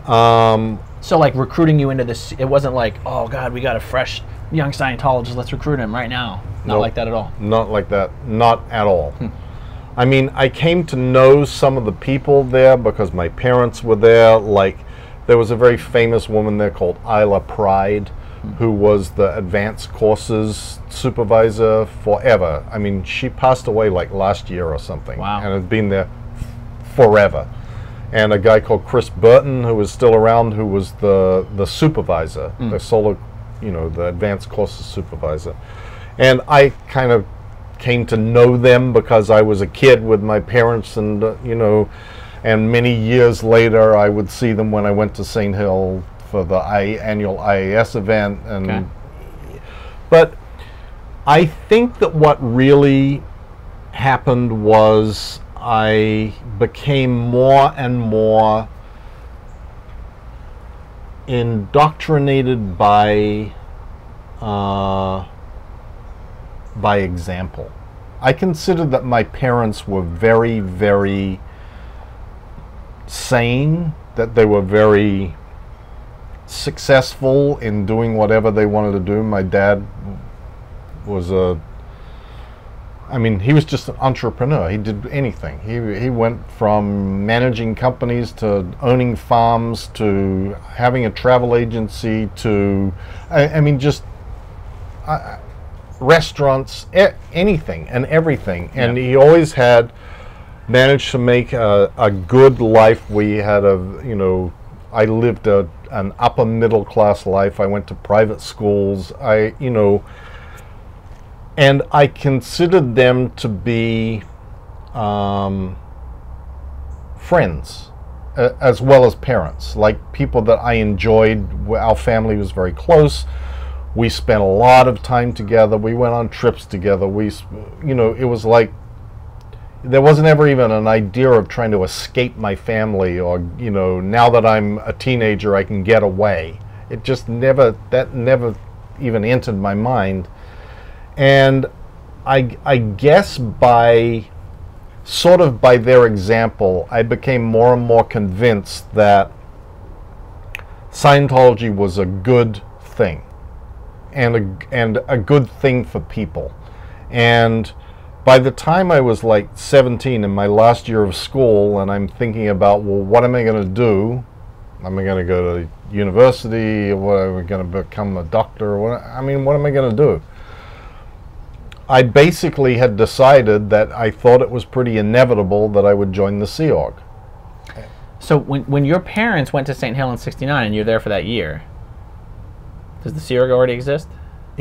Um, so like recruiting you into this, it wasn't like, oh God, we got a fresh young Scientologist, let's recruit him right now. Not nope, like that at all. Not like that. Not at all. Hmm. I mean, I came to know some of the people there because my parents were there. Like, there was a very famous woman there called Isla Pride, hmm, who was the advanced courses supervisor forever. I mean, she passed away like last year or something. Wow. And had been there forever. And a guy called Chris Burton, who was still around, who was the, the supervisor, hmm, the solo, you know, the advanced courses supervisor. And I kind of came to know them because I was a kid with my parents, and uh, you know, and many years later I would see them when I went to Saint Hill for the I annual I A S event. And okay. But I think that what really happened was I became more and more indoctrinated by uh, by example. I considered that my parents were very, very sane, that they were very successful in doing whatever they wanted to do. My dad was a, I mean, he was just an entrepreneur. He did anything. He, he went from managing companies to owning farms to having a travel agency to, I, I mean, just uh, restaurants, e anything and everything. And yeah, he always had managed to make a, a good life. We had a, you know, I lived a, an upper middle class life. I went to private schools. I, you know, and I considered them to be um, friends, uh, as well as parents, like people that I enjoyed. Our family was very close. We spent a lot of time together. We went on trips together. We, you know, it was like there wasn't ever even an idea of trying to escape my family, or, you know, now that I'm a teenager, I can get away. It just never, that never even entered my mind. And I, I guess by, sort of by their example, I became more and more convinced that Scientology was a good thing, and a, and a good thing for people. And by the time I was like seventeen, in my last year of school, and I'm thinking about, well, what am I going to do? Am I going to go to university? What, am I going to become a doctor? What, I mean, what am I going to do? I basically had decided that I thought it was pretty inevitable that I would join the Sea Org. So when, when your parents went to Saint Hill in sixty-nine and you're there for that year, does the Sea Org already exist?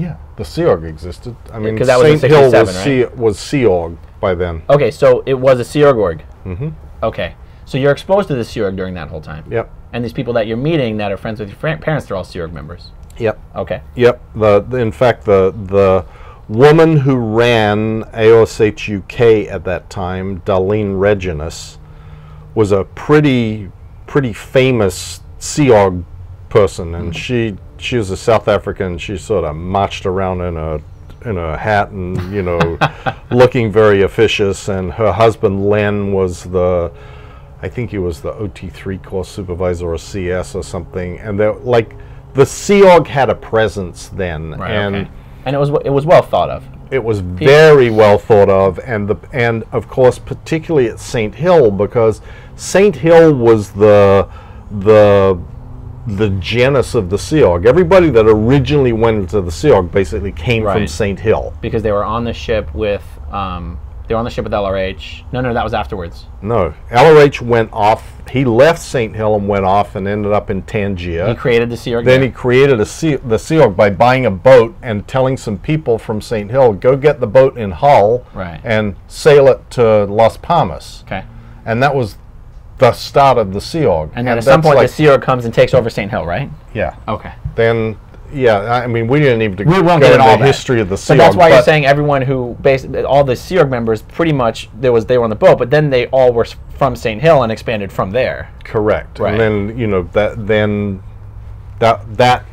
Yeah, the Sea Org existed. I mean, Saint Hill was Sea, was Sea Org by then. Okay, so it was a Sea Org org. Mm-hmm. Okay, so you're exposed to the Sea Org during that whole time. Yep. And these people that you're meeting that are friends with your fr parents, they're all Sea Org members. Yep. Okay. Yep. The, the in fact, the the woman who ran A O S H U K at that time, Darlene Reginus, was a pretty pretty famous Sea Org person, and mm-hmm. she. She was a South African. She sort of marched around in a in a hat and, you know, looking very officious. And her husband Len was the, I think he was the O T three course supervisor or C S or something. And they're like, the Sea Org had a presence then, right, and okay. and it was it was well thought of. It was People. very well thought of, and the and of course particularly at Saint Hill, because Saint Hill was the the. the genus of the Sea Org. Everybody that originally went into the Sea Org basically came right. from Saint Hill, because they were on the ship with um, they were on the ship with L R H. No, no, that was afterwards. No, L R H went off. He left Saint Hill and went off and ended up in Tangier. He created the Sea Org. Then there. he created a sea, the Sea Org by buying a boat and telling some people from Saint Hill, go get the boat in Hull right. and sail it to Las Palmas. Okay, and that was the start of the Sea Org. And then and at some point, like, the Sea Org comes and takes over Saint Hill, right? Yeah. Okay. Then, yeah, I mean, we didn't even we won't go get into all the that. history of the Sea Org. But that's why but you're saying everyone who, basically, all the Sea Org members, pretty much, there was they were on the boat, but then they all were from Saint Hill and expanded from there. Correct. Right. And then, you know, that then that that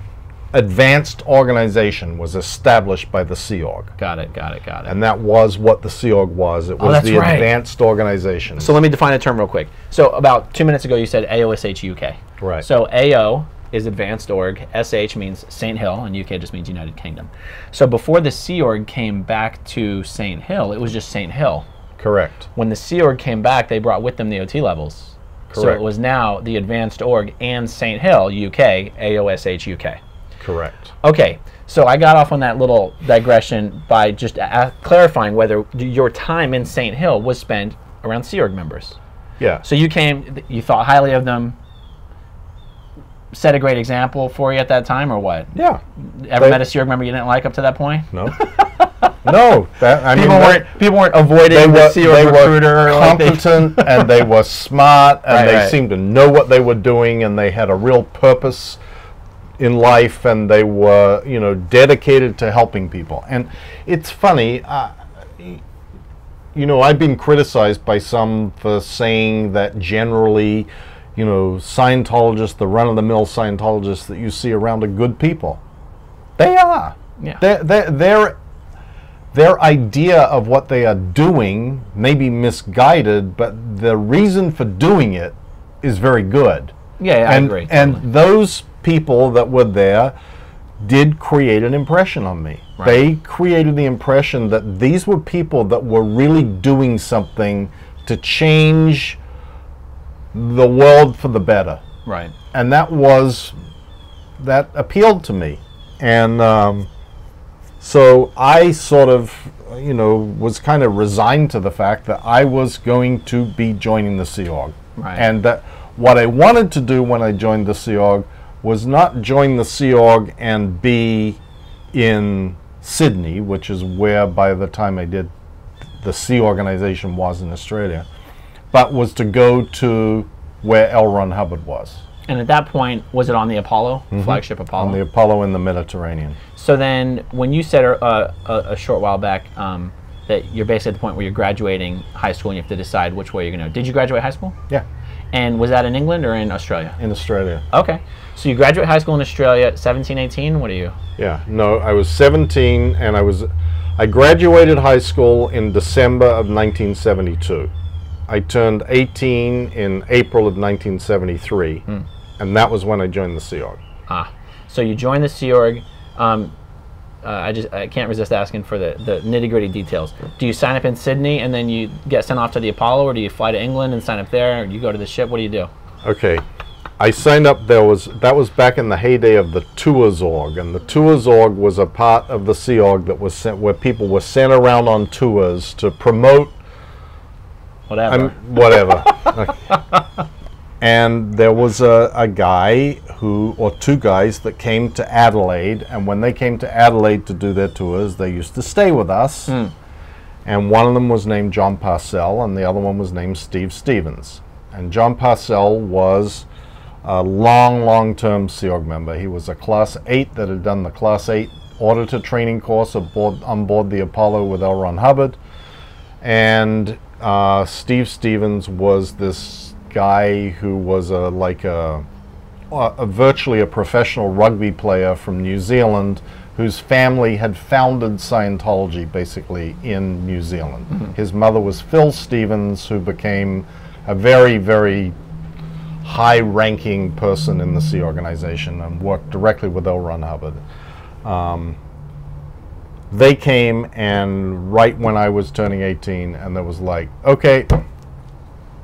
advanced organization was established by the Sea Org. Got it, got it, got it. And that was what the Sea Org was. It was oh, the right. advanced organization. So let me define a term real quick. So about two minutes ago you said A O S H U K. Right. So A O is advanced org, S H means Saint Hill, and U K just means United Kingdom. So before the Sea Org came back to Saint Hill, it was just Saint Hill. Correct. When the Sea Org came back, they brought with them the O T levels. Correct. So it was now the advanced org and Saint Hill, U K, A O S H U K. Correct. Okay, so I got off on that little digression by just a clarifying whether your time in Saint Hill was spent around Sea Org members. Yeah. So you came, you thought highly of them, set a great example for you at that time, or what? Yeah. Ever they, met a Sea Org member you didn't like up to that point? No. no. That, I people mean, weren't that, people weren't avoiding they were, the Sea Org they recruiter. Were competent, like they and they were smart, and right, they right. seemed to know what they were doing, and they had a real purpose in life, and they were, you know, dedicated to helping people. And it's funny, uh, you know, I've been criticized by some for saying that generally, you know, Scientologists, the run-of-the-mill Scientologists that you see around are good people. They are. Yeah. They're, they're, they're, their idea of what they are doing may be misguided, but the reason for doing it is very good. Yeah, yeah, and, I agree. And totally. those people that were there did create an impression on me. Right. They created the impression that these were people that were really doing something to change the world for the better. Right. And that was, that appealed to me. And um, so I sort of, you know, was kind of resigned to the fact that I was going to be joining the Sea Org. Right. And that what I wanted to do when I joined the Sea Org was not join the Sea Org and be in Sydney, which is where by the time I did the Sea Organization was in Australia, but was to go to where L. Ron Hubbard was. And at that point, was it on the Apollo, mm-hmm. flagship Apollo? On the Apollo in the Mediterranean. So then when you said uh, a, a short while back um, that you're basically at the point where you're graduating high school and you have to decide which way you're going to, did you graduate high school? Yeah. And was that in England or in Australia? In Australia. Okay. So you graduate high school in Australia at seventeen, eighteen? What are you? Yeah. No, I was seventeen, and I was, I graduated high school in December of nineteen seventy-two. I turned eighteen in April of nineteen seventy-three, hmm. and that was when I joined the Sea Org. Ah. So you joined the Sea Org. Um, uh, I just, I can't resist asking for the, the nitty-gritty details. Do you sign up in Sydney, and then you get sent off to the Apollo, or do you fly to England and sign up there, or do you go to the ship? What do you do? Okay. I signed up, there was, that was back in the heyday of the Tours Org, and the Tours Org was a part of the Sea Org that was sent, where people were sent around on tours to promote... Whatever. I'm, whatever. and there was a, a guy who, or two guys that came to Adelaide, and when they came to Adelaide to do their tours, they used to stay with us. Mm. And one of them was named John Parcell, and the other one was named Steve Stevens. And John Parcell was a long, long-term Sea Org member. He was a Class eight that had done the Class eight auditor training course aboard, on board the Apollo with L. Ron Hubbard. And uh, Steve Stevens was this guy who was a, like a, a virtually a professional rugby player from New Zealand, whose family had founded Scientology basically in New Zealand. Mm-hmm. His mother was Phil Stevens, who became a very, very high-ranking person in the Sea Organization and worked directly with L. Ron Hubbard. Um, they came, and right when I was turning eighteen, and there was like, okay,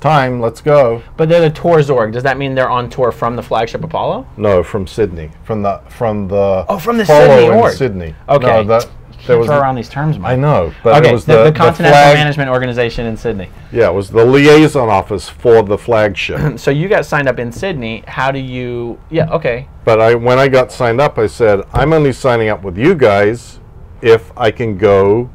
time, let's go. But they're the tours org. Does that mean they're on tour from the flagship Apollo? No, from Sydney. From the from the oh, from the Sydney org. Sydney. Okay. No, that, there was throw around these terms, Mike. I know, but okay, it was the, the, the Continental the Management Organization in Sydney. Yeah, it was the liaison office for the flagship. So you got signed up in Sydney. How do you? Yeah, okay. But I, when I got signed up, I said, I'm only signing up with you guys if I can go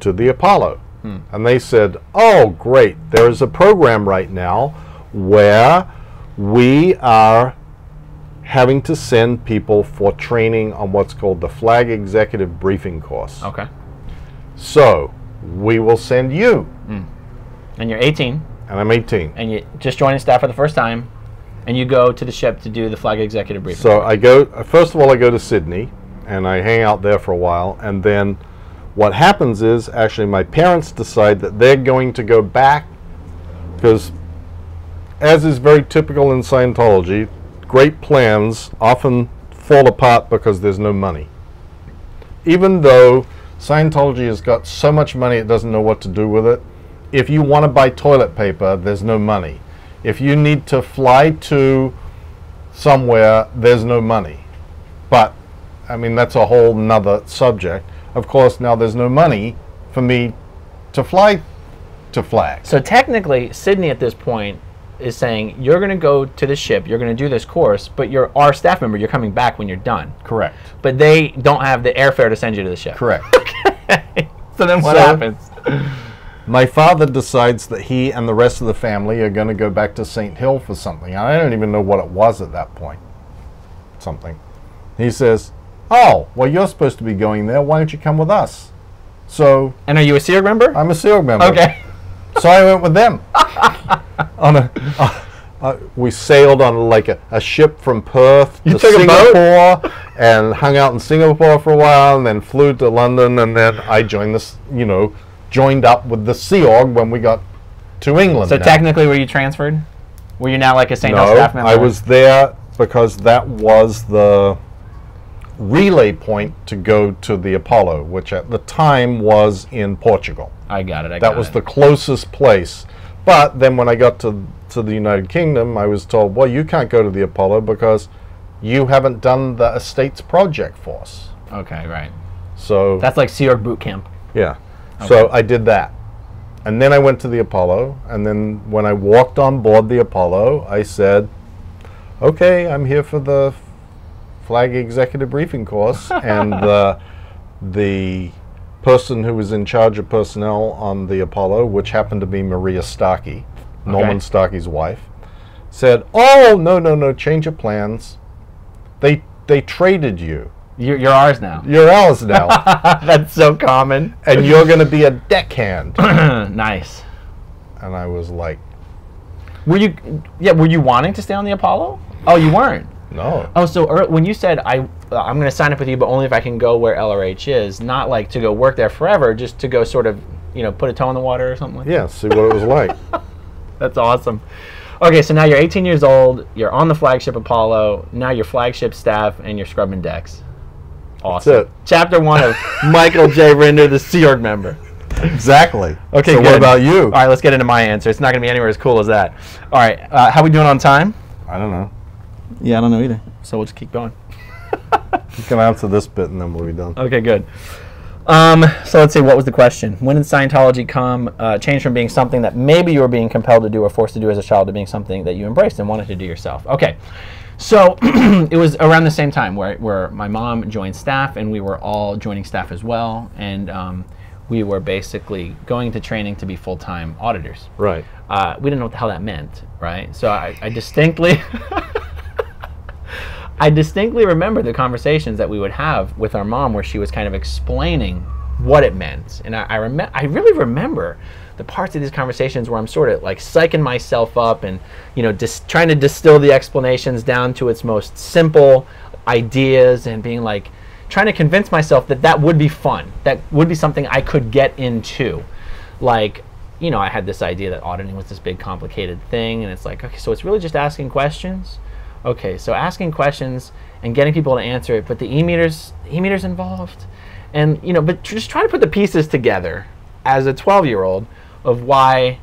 to the Apollo. Hmm. And they said, oh, great, there is a program right now where we are having to send people for training on what's called the FLAG Executive Briefing Course. Okay. So we will send you. Mm. And you're eighteen. And I'm eighteen. And you just joining staff for the first time, and you go to the ship to do the FLAG Executive Briefing Course. So I go, first of all, I go to Sydney, and I hang out there for a while, and then what happens is, actually, my parents decide that they're going to go back because, as is very typical in Scientology, great plans often fall apart because there's no money. Even though Scientology has got so much money it doesn't know what to do with it, if you want to buy toilet paper, there's no money. If you need to fly to somewhere, there's no money. But, I mean, that's a whole nother subject. Of course, now there's no money for me to fly to FLAG. So technically, Sydney at this point is saying, you're going to go to the ship, you're going to do this course, but you're our staff member, you're coming back when you're done. Correct. But they don't have the airfare to send you to the ship. Correct. Okay. So then what so happens? My father decides that he and the rest of the family are going to go back to Saint Hill for something. I don't even know what it was at that point. Something. He says, oh, well, you're supposed to be going there. Why don't you come with us? So, and are you a Sea Org member? I'm a Sea Org member. Okay. So I went with them. on a, uh, uh, we sailed on like a, a ship from Perth you to Singapore and hung out in Singapore for a while, and then flew to London, and then I joined this, you know, joined up with the Sea Org when we got to England. So now, technically, were you transferred? Were you now like a Saint Hill no, staff member? I was there because that was the relay point to go to the Apollo, which at the time was in Portugal. I got it. I got it. That was the closest place. But then when I got to to the United Kingdom, I was told, well, you can't go to the Apollo because you haven't done the Estates Project for us. Okay, right. So that's like Sea Org boot camp. Yeah. Okay. So I did that. And then I went to the Apollo, and then when I walked on board the Apollo, I said, okay, I'm here for the FLAG Executive Briefing Course, and the, the person who was in charge of personnel on the Apollo, which happened to be Maria Starkey, Norman okay. Starkey's wife, said, oh, no, no, no, change of plans. They they traded you. You're, you're ours now. You're ours now. That's so common. And you're going to be a deckhand. Nice. And I was like... Were you, yeah, were you wanting to stay on the Apollo? Oh, you weren't. No. Oh, so er, when you said, I, uh, I'm going to sign up with you, but only if I can go where L R H is, not like to go work there forever, just to go sort of, you know, put a toe in the water or something like yeah, that? Yeah, see what it was like. That's awesome. Okay, so now you're eighteen years old, you're on the flagship Apollo, now you're flagship staff, and you're scrubbing decks. Awesome. Chapter one of Michael J. Rinder, the Sea Org member. Exactly. Okay, so good. What about you? All right, let's get into my answer. It's not going to be anywhere as cool as that. All right, uh, how are we doing on time? I don't know. Yeah, I don't know either. So we'll just keep going. You can answer this bit and then we'll be done. Okay, good. Um, so let's see, what was the question? When did Scientology come, uh, change from being something that maybe you were being compelled to do or forced to do as a child to being something that you embraced and wanted to do yourself? Okay, so it was around the same time where, where my mom joined staff and we were all joining staff as well. And um, we were basically going to training to be full-time auditors. Right. Uh, we didn't know what the hell that meant, right? So I, I distinctly... I distinctly remember the conversations that we would have with our mom where she was kind of explaining what it meant. And I, I, rem- I really remember the parts of these conversations where I'm sort of like psyching myself up and, you know, dis- trying to distill the explanations down to its most simple ideas and being like, trying to convince myself that that would be fun. That would be something I could get into. Like, you know, I had this idea that auditing was this big complicated thing and it's like, okay, so it's really just asking questions. Okay, so asking questions and getting people to answer it, but the e-meters, e-meters involved, and you know, but just trying to put the pieces together as a twelve-year-old of why,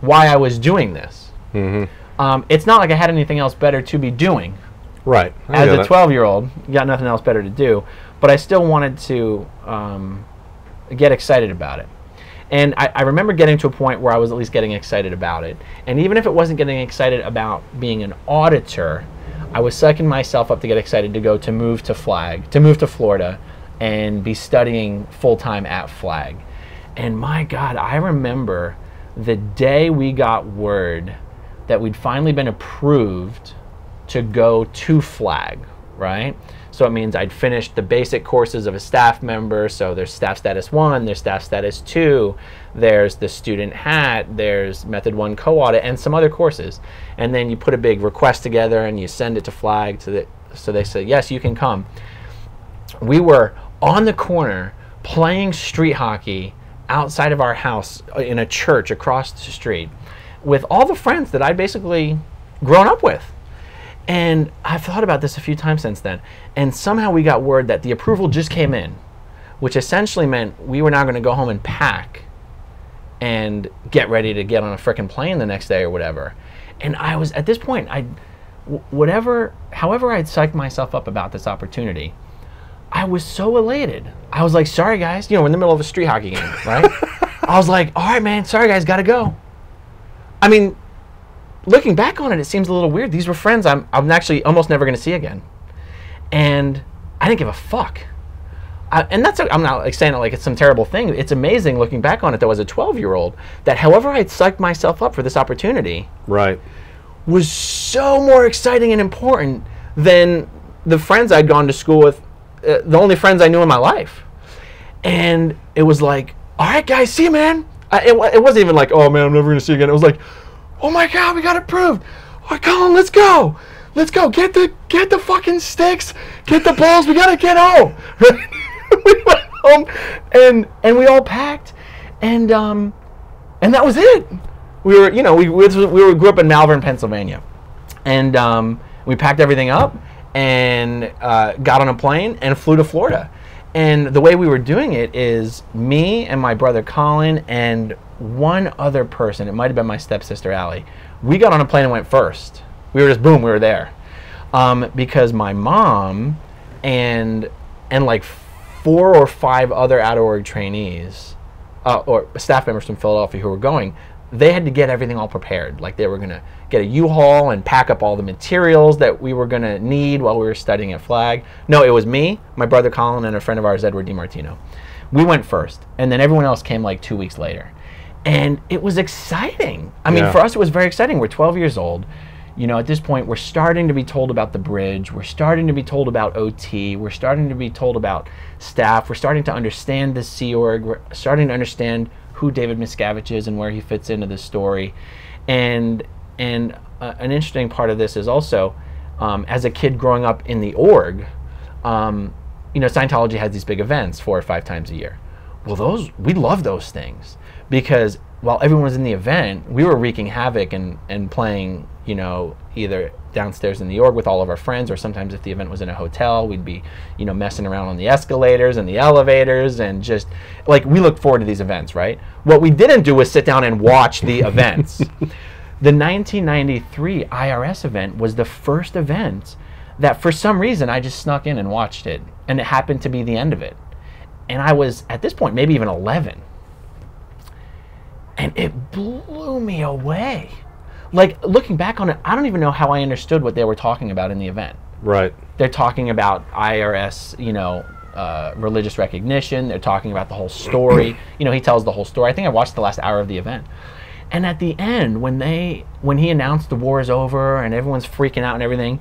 why I was doing this. Mm-hmm. Um, it's not like I had anything else better to be doing. Right. I as a twelve-year-old, you got nothing else better to do, but I still wanted to um, get excited about it. And I, I remember getting to a point where I was at least getting excited about it. And even if it wasn't getting excited about being an auditor, I was psyching myself up to get excited to go to move to FLAG, to move to Florida and be studying full-time at FLAG. And my God, I remember the day we got word that we'd finally been approved to go to FLAG, right? So it means I'd finished the basic courses of a staff member. So there's staff status one, there's staff status two, there's the student hat, there's method one co-audit and some other courses. And then you put a big request together and you send it to FLAG to the, so they say, yes, you can come. We were on the corner playing street hockey outside of our house in a church across the street with all the friends that I'd basically grown up with. And I've thought about this a few times since then. And somehow we got word that the approval just came in, which essentially meant we were now going to go home and pack and get ready to get on a frickin' plane the next day or whatever. And I was, at this point, I, whatever, however I'd psyched myself up about this opportunity, I was so elated. I was like, sorry guys, you know, we're in the middle of a street hockey game, right? I was like, all right, man, sorry guys, gotta go. I mean, looking back on it, it seems a little weird. These were friends I'm, I'm actually almost never going to see again. And I didn't give a fuck. I, and that's a, I'm not like, saying it like it's some terrible thing. It's amazing looking back on it, though, as a twelve-year-old, that however I had psyched myself up for this opportunity right, was so more exciting and important than the friends I'd gone to school with, uh, the only friends I knew in my life. And it was like, all right, guys, see you, man. I, it, it wasn't even like, oh, man, I'm never going to see you again. It was like, oh my God, we got approved. All right, Colin, let's go. Let's go. Get the get the fucking sticks. Get the balls. We gotta get home. We went home and and we all packed and um and that was it. We were, you know, we we, we were, grew up in Malvern, Pennsylvania. And um we packed everything up and uh, got on a plane and flew to Florida. And the way we were doing it is me and my brother Colin and one other person, it might have been my stepsister Allie, we got on a plane and went first. We were just, boom, we were there. Um, because my mom and and like four or five other out-of-org trainees uh, or staff members from Philadelphia who were going, they had to get everything all prepared. Like they were gonna get a U-Haul and pack up all the materials that we were gonna need while we were studying at FLAG. No, it was me, my brother Colin, and a friend of ours, Edward DiMartino. We went first, and then everyone else came like two weeks later. And it was exciting. I mean, yeah. For us, it was very exciting. We're twelve years old. You know, at this point, we're starting to be told about the bridge. We're starting to be told about O T. We're starting to be told about staff. We're starting to understand the Sea Org. We're starting to understand who David Miscavige is and where he fits into this story. And and uh, an interesting part of this is also, um, as a kid growing up in the org, um, you know, Scientology has these big events four or five times a year. Well, those we love those things. Because while everyone was in the event, we were wreaking havoc and, and playing, you know, either downstairs in the org with all of our friends, or sometimes if the event was in a hotel, we'd be, you know, messing around on the escalators and the elevators and just, like, we looked forward to these events, right? What we didn't do was sit down and watch the events. The nineteen ninety-three I R S event was the first event that for some reason I just snuck in and watched it, and it happened to be the end of it. And I was, at this point, maybe even eleven. And it blew me away. Like, looking back on it, I don't even know how I understood what they were talking about in the event. Right. They're talking about I R S, you know, uh, religious recognition. They're talking about the whole story. You know, he tells the whole story. I think I watched the last hour of the event. And at the end, when they, when he announced the war is over and everyone's freaking out and everything,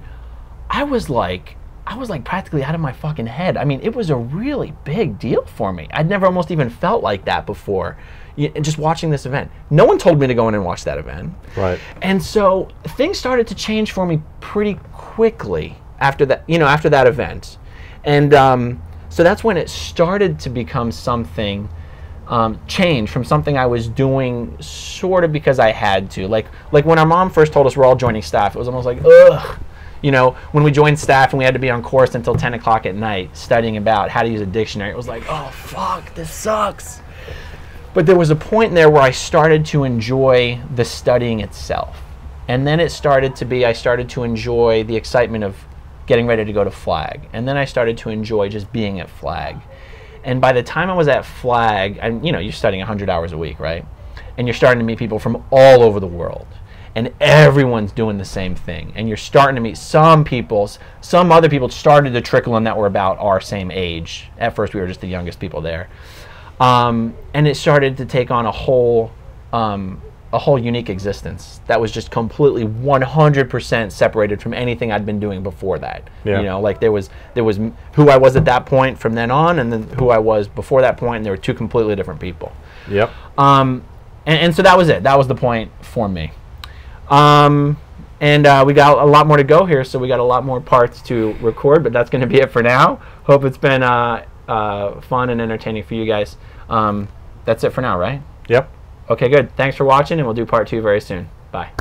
I was like, I was like practically out of my fucking head. I mean, it was a really big deal for me. I'd never almost even felt like that before, you, just watching this event. No one told me to go in and watch that event. Right. And so things started to change for me pretty quickly after that, you know, after that event. And um, so that's when it started to become something, um, change from something I was doing sort of because I had to. Like, like when our mom first told us we're all joining staff, it was almost like, ugh. You know, when we joined staff and we had to be on course until ten o'clock at night studying about how to use a dictionary, it was like, oh, fuck, this sucks. But there was a point in there where I started to enjoy the studying itself. And then it started to be, I started to enjoy the excitement of getting ready to go to FLAG. And then I started to enjoy just being at FLAG. And by the time I was at FLAG, and you know, you're studying a hundred hours a week, right? And you're starting to meet people from all over the world. And everyone's doing the same thing. And you're starting to meet some people, some other people started to trickle in that were about our same age. At first, we were just the youngest people there. Um, and it started to take on a whole, um, a whole unique existence that was just completely one hundred percent separated from anything I'd been doing before that. Yeah. You know, like there was, there was who I was at that point from then on, and then who I was before that point, and there were two completely different people. Yep. Um, and, and so that was it. That was the point for me. Um, and uh, we got a lot more to go here, so we got a lot more parts to record, but that's going to be it for now. Hope it's been uh, uh, fun and entertaining for you guys. Um, that's it for now, right? Yep. Okay, good. Thanks for watching, and we'll do part two very soon. Bye.